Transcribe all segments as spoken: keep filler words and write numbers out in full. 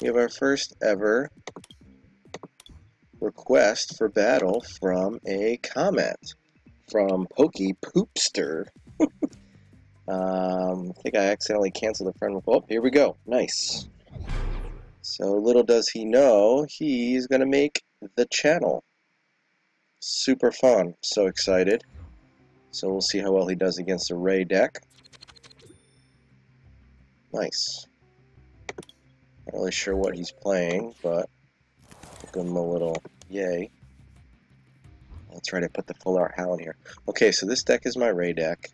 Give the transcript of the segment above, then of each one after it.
We have our first ever request for battle from a comment from PokePoopster. um, I think I accidentally canceled a friend with. Oh, here we go. Nice. So little does he know, he's going to make the channel. Super fun. So excited. So we'll see how well he does against the Ray deck. Nice. Not really sure what he's playing, but I'll give him a little yay. Let's try to put the full art Howl in here. Okay, so this deck is my Ray deck.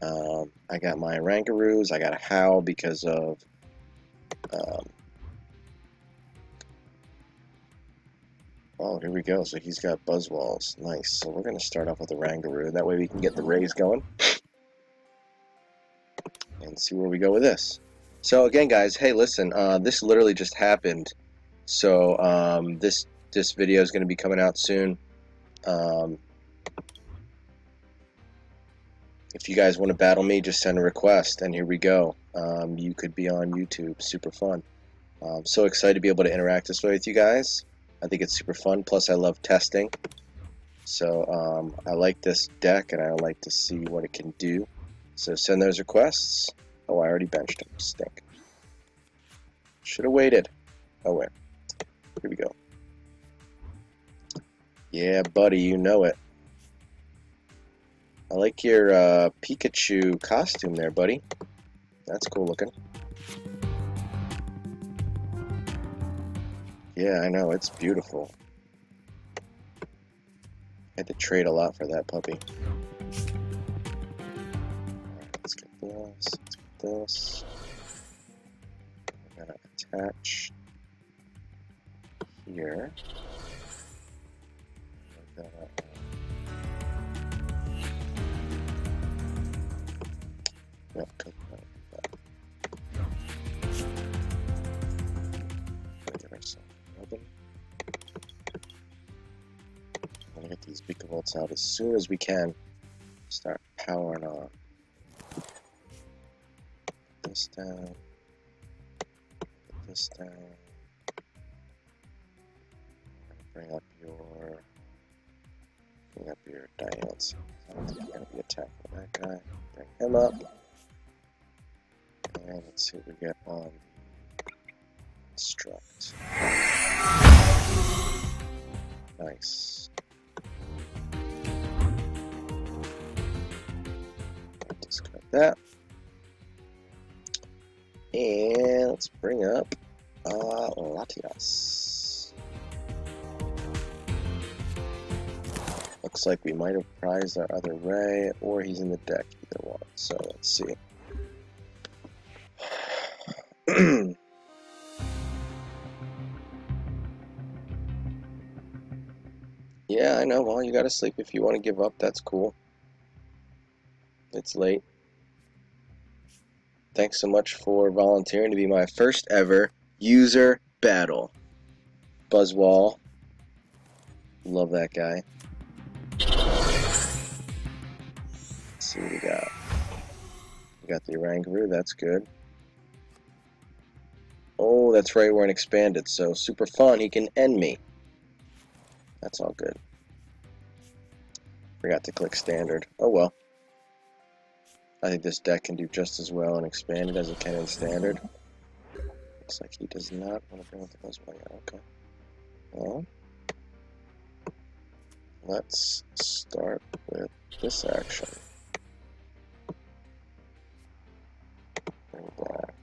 Um, I got my Rangaroos. I got a Howl because of um, oh, here we go. So he's got Buzzwalls. Nice. So we're going to start off with the Oranguru. That way we can get the Rays going. And see where we go with this. So again, guys, hey, listen. Uh, this literally just happened. So um, this, this video is going to be coming out soon. Um, if you guys want to battle me, just send a request. And here we go. Um, you could be on YouTube. Super fun. I'm so excited to be able to interact this way with you guys. I think it's super fun, plus I love testing. So um, I like this deck and I like to see what it can do. So send those requests. Oh, I already benched him. Stink. Should have waited. Oh, wait. Here we go. Yeah, buddy, you know it. I like your uh, Pikachu costume there, buddy. That's cool looking. Yeah, I know, it's beautiful. I had to trade a lot for that puppy. Alright, let's get this, let's get this. I'm gonna attach here. No, come on. I'm gonna get these Vikavolts out as soon as we can. Start powering on. Put this down. Put this down. Bring up your. Bring up your Diancie. I don't think you're gonna be attacking that guy. Bring him up. And let's see what we get on Construct. Nice. Discard that. And let's bring up uh, Latias. Looks like we might have prized our other Ray, or he's in the deck, either one. So let's see. Yeah, I know. Well, you gotta sleep if you want to give up. That's cool. It's late. Thanks so much for volunteering to be my first ever user battle. Buzzwole. Love that guy. Let's see what we got. We got the Oranguru. That's good. Oh, that's right. We're in Expanded, so super fun. He can end me. That's all good. Forgot to click Standard. Oh well. I think this deck can do just as well in Expanded as it can in Standard. Looks like he does not want to bring up the Buzzwole. Yeah, okay. Well, let's start with this action. Bring back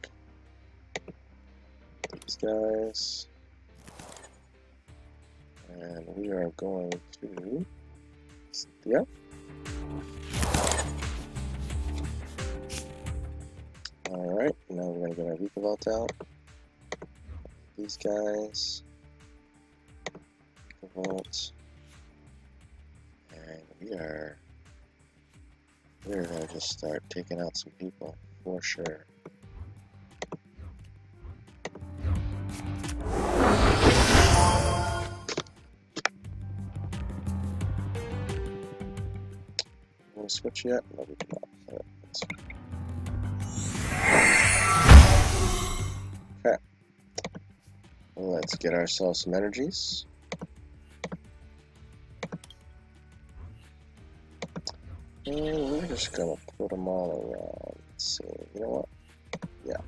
these guys. And we are going to, yep. Alright, now we're going to get our Vikavolt out. These guys. Vikavolt. And we are, we're going to just start taking out some people, for sure. Switch yet? No, we do not. Okay. Let's get ourselves some energies. And we're just gonna put them all around. Let's see, you know what? Yeah.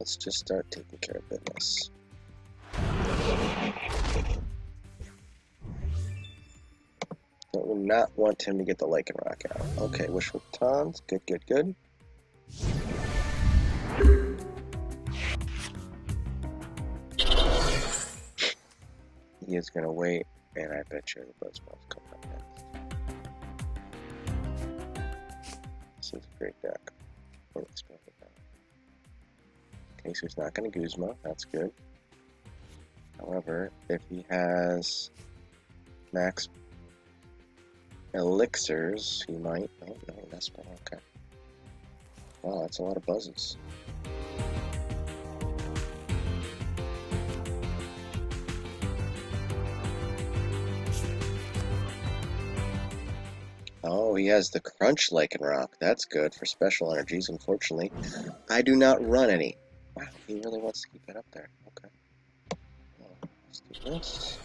Let's just start taking care of business. But we do not want him to get the Lycanroc out. Okay, wishful taunts. Good, good, good. He is gonna wait. And I bet you the Buzzwall's coming up next. This is a great deck. Oh, let's go with that. Okay, so he's not going to Guzma. That's good. However, if he has max elixirs, he might. Oh, no, that's fine. Okay. Wow, that's a lot of buzzes. Oh, he has the Crunch Lycanroc. That's good for special energies. Unfortunately, I do not run any. Wow, he really wants to keep that up there. Okay. Let's do this.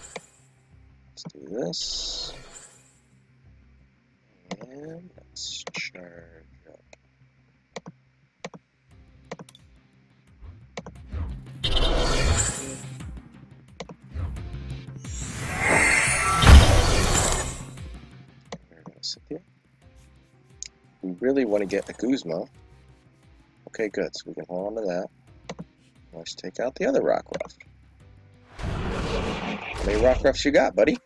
Let's do this. And let's charge up. Sit here. We really want to get a Guzma. Okay, good. So we can hold on to that. Let's take out the other Rockruff. How many Rockruffs you got, buddy?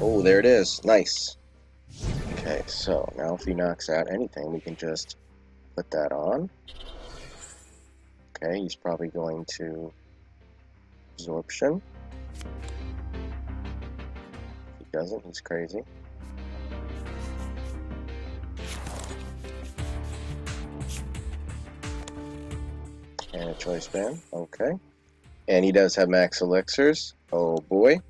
Oh, there it is. Nice. Okay, so now if he knocks out anything, we can just put that on. Okay, he's probably going to absorption. Doesn't, he's crazy. And a choice band, okay. And he does have max elixirs. Oh boy.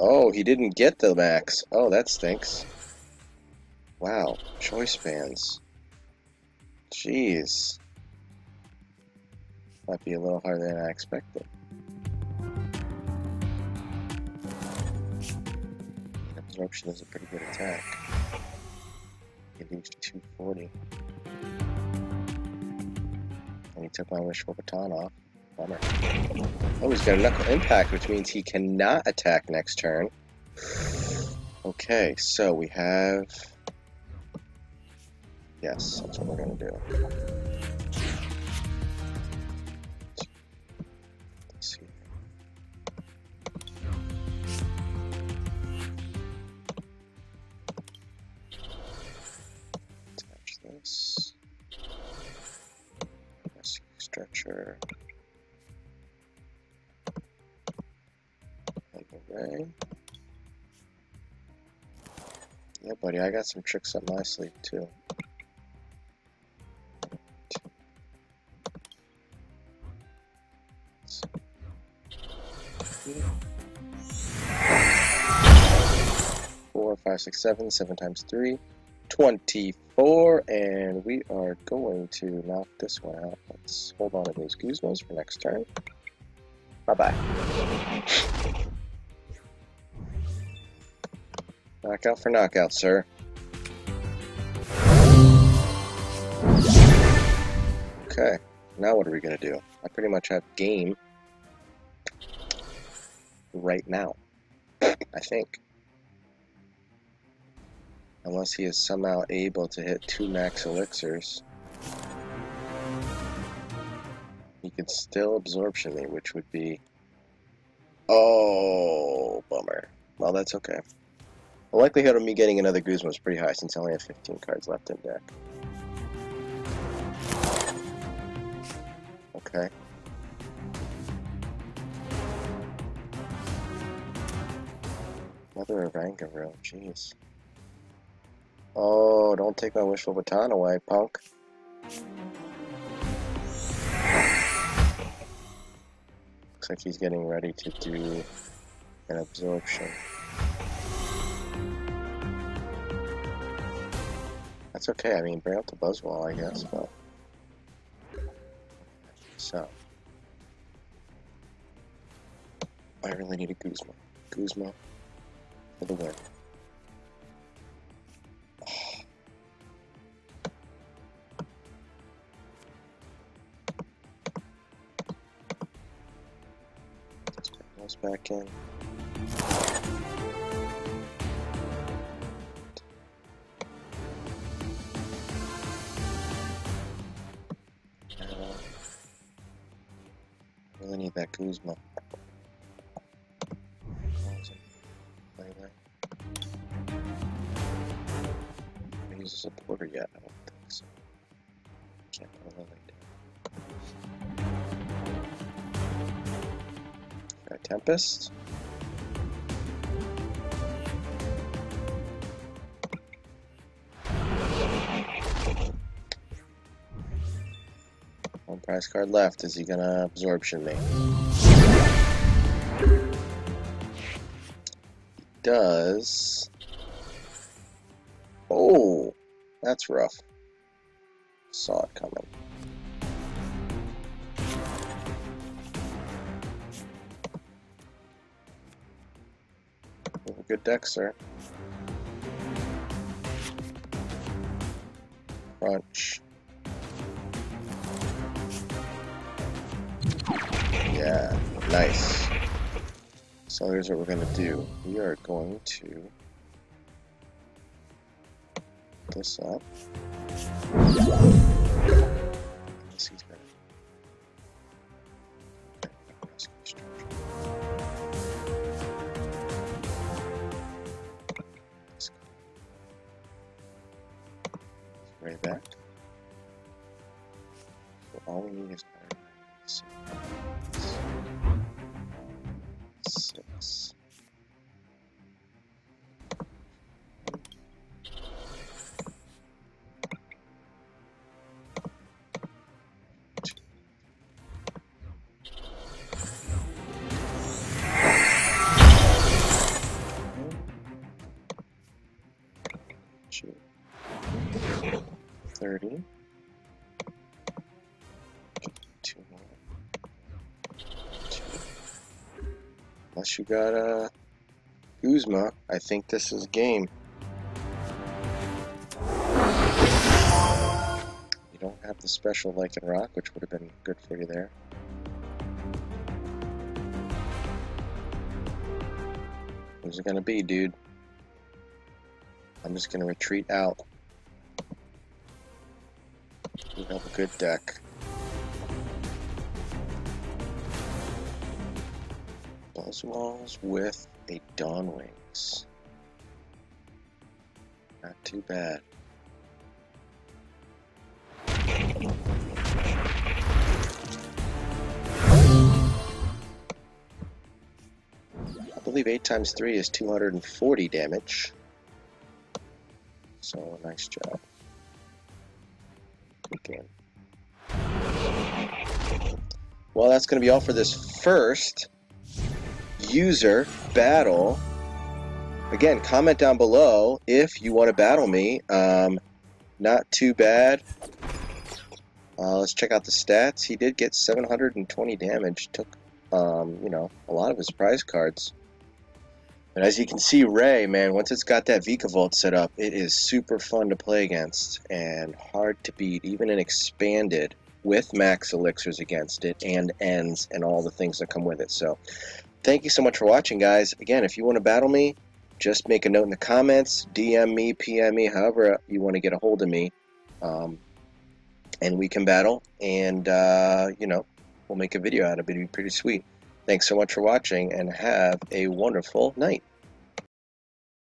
Oh, he didn't get the max. Oh, that stinks. Wow, choice bands. Jeez. Might be a little harder than I expected. Absorption is a pretty good attack. It leaves to two forty. And he took my wishful baton off. Bummer. Oh, he's got a knuckle impact, which means he cannot attack next turn. Okay, so we have... Yes, that's what we're gonna do. Stretcher, like a Ray. Yeah, buddy, I got some tricks up my sleeve too. Four, five, six, seven, seven times three. twenty-four, and we are going to knock this one out. Let's hold on to those Guzmas for next turn. Bye-bye. Knockout for knockout, sir. Okay, now what are we going to do? I pretty much have game right now, I think. Unless he is somehow able to hit two max elixirs. He can still absorption me, which would be... Oh, bummer. Well, that's okay. The likelihood of me getting another Guzma is pretty high since I only have fifteen cards left in deck. Okay. Another Rangaroos, jeez. Oh, don't take my wishful baton away, punk. Looks like he's getting ready to do an absorption. That's okay. I mean, bring up the Buzzwole, I guess, but... So... I really need a Guzma. Guzma for the win. Let's put those back in. Really need that Guzma. Supporter yet, I don't think so. Can't put another down. Try Tempest. One prize card left. Is he gonna absorption me? He does. Oh! That's rough. Saw it coming. You have a good deck, sir. Crunch. Yeah, nice. So here's what we're gonna do. We are going to this up. This is better. Way back. So all we need is six. thirty. Two more. Two. Unless you got a Guzma, I think this is game. You don't have the special Lycanroc, which would have been good for you there. Who's it gonna be, dude? I'm just gonna retreat out. We have a good deck. Buzzwalls with a Dawn Wings. Not too bad. I believe eight times three is two hundred forty damage. So, nice job. Game. Well, that's going to be all for this first user battle. Again, comment down below if you want to battle me. Um, not too bad. Uh, let's check out the stats. He did get seven hundred twenty damage. Took, um, you know, a lot of his prize cards. And as you can see, Ray, man, once it's got that Vikavolt set up, it is super fun to play against and hard to beat, even in Expanded, with max elixirs against it and ends and all the things that come with it. So thank you so much for watching, guys. Again, if you want to battle me, just make a note in the comments, D M me, P M me, however you want to get a hold of me, um, and we can battle, and, uh, you know, we'll make a video out of it. It'd be pretty sweet. Thanks so much for watching, and have a wonderful night.